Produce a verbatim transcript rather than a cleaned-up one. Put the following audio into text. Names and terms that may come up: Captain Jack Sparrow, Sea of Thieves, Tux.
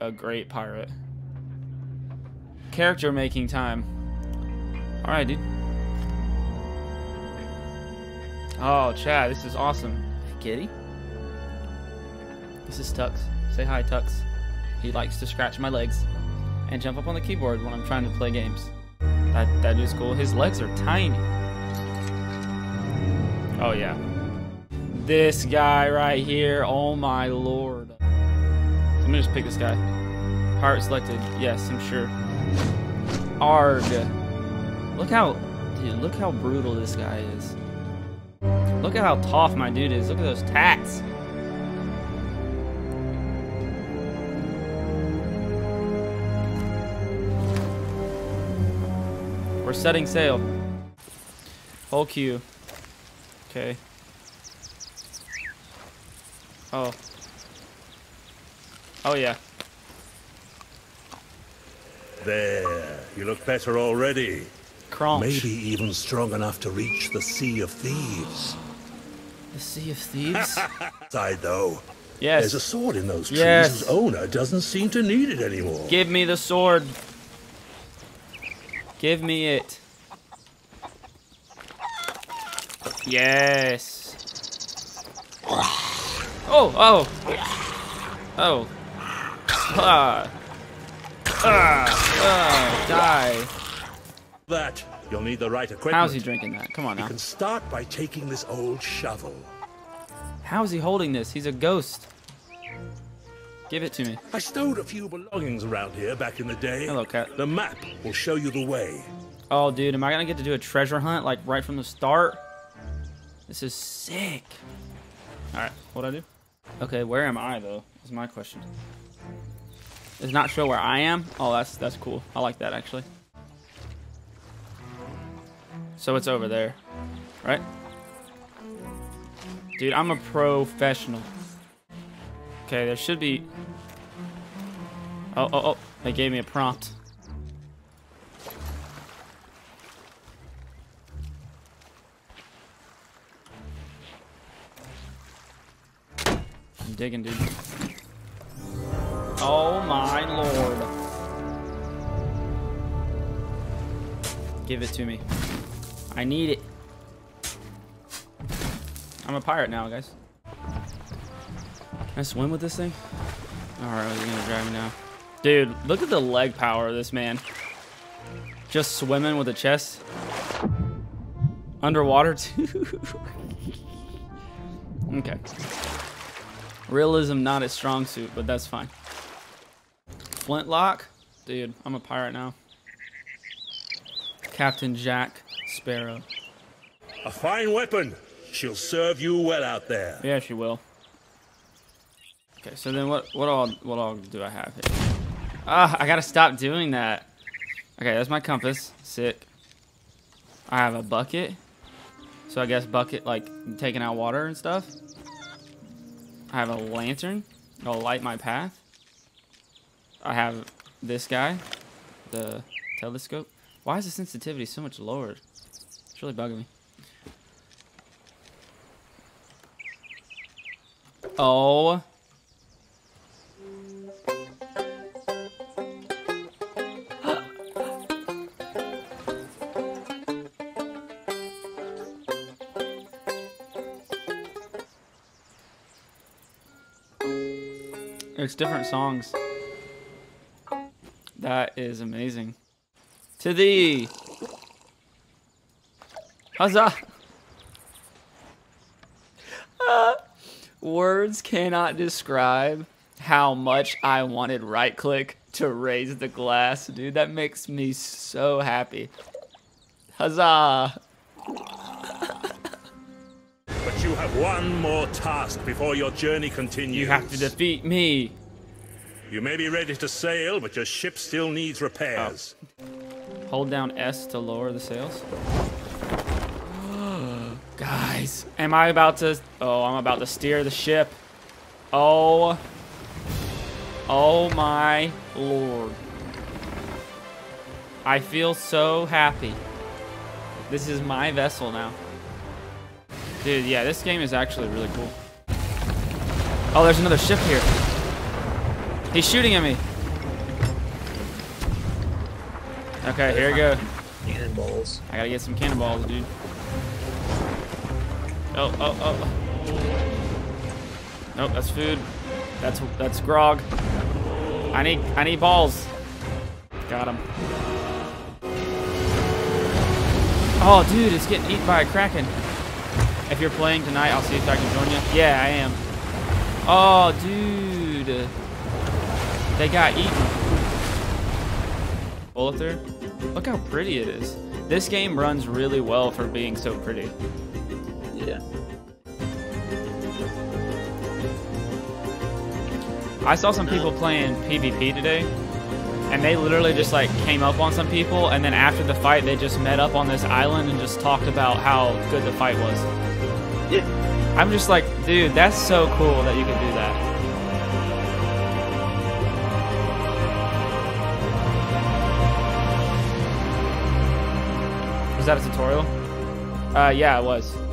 a great pirate. Character making time. Alright, dude. Oh, Chad, this is awesome. Kitty? This is Tux. Say hi, Tux. He likes to scratch my legs and jump up on the keyboard when I'm trying to play games. That, that is cool. His legs are tiny. Oh, yeah. This guy right here. Oh, my Lord. Let me just pick this guy. Pirate selected. Yes, I'm sure. Arg. Look how... Dude, look how brutal this guy is. Look at how tough my dude is. Look at those tats. We're setting sail. Whole queue. Okay. Oh. Oh, yeah. There. You look better already. Crunch. Maybe even strong enough to reach the Sea of Thieves. The Sea of Thieves? Side though. Yes. There's a sword in those trees yes. whose owner doesn't seem to need it anymore. Give me the sword. Give me it. Yes. Oh, oh. Oh. Ah. Ah. Ah. Die. That you'll need the right equipment. How's he drinking that? Come on now. You can start by taking this old shovel. How is he holding this? He's a ghost. Give it to me. I stowed a few belongings around here back in the day. Hello, cat. The map will show you the way. Oh, dude, am I gonna get to do a treasure hunt like right from the start? This is sick. All right, what'd I do? Okay, where am I though? Is my question. It's not sure where I am. Oh, that's that's cool. I like that actually. So it's over there, right? Dude, I'm a professional. Okay, there should be... Oh, oh, oh, they gave me a prompt. I'm digging, dude. Oh my Lord. Give it to me. I need it. I'm a pirate now, guys. Can I swim with this thing? Alright, he's gonna drag me now. Dude, look at the leg power of this man. Just swimming with a chest. Underwater, too. Okay. Realism not his strong suit, but that's fine. Flintlock? Dude, I'm a pirate now. Captain Jack Sparrow. A fine weapon. She'll serve you well out there. Yeah, she will. Okay, so then what what all what all do I have here? Ah, I gotta stop doing that. Okay, that's my compass. Sick. I have a bucket. So I guess bucket like taking out water and stuff. I have a lantern. I'll light my path. I have this guy, the telescope. Why is the sensitivity so much lower? It's really bugging me. Oh. It's different songs. That is amazing. To thee. Huzzah! Uh, words cannot describe how much I wanted right-click to raise the glass. Dude, that makes me so happy. Huzzah! But you have one more task before your journey continues. You have to defeat me. You may be ready to sail, but your ship still needs repairs. Oh. Hold down S to lower the sails. Guys, am I about to... Oh, I'm about to steer the ship. Oh. Oh, my Lord. I feel so happy. This is my vessel now. Dude, yeah, this game is actually really cool. Oh, there's another ship here. He's shooting at me. Okay, here we go. Cannonballs. I gotta get some cannonballs, dude. Oh, oh, oh. Nope, that's food. That's that's grog. I need I need balls. Got him. Oh, dude, it's getting eaten by a kraken. If you're playing tonight, I'll see if I can join you. Yeah, I am. Oh, dude. They got eaten. Bullet there. Look how pretty it is. This game runs really well for being so pretty. Yeah. I saw some people playing P v P today, and they literally just like came up on some people, and then after the fight they just met up on this island and just talked about how good the fight was. Yeah. I'm just like, dude, that's so cool that you can do that. Was that a tutorial? Uh, yeah, it was.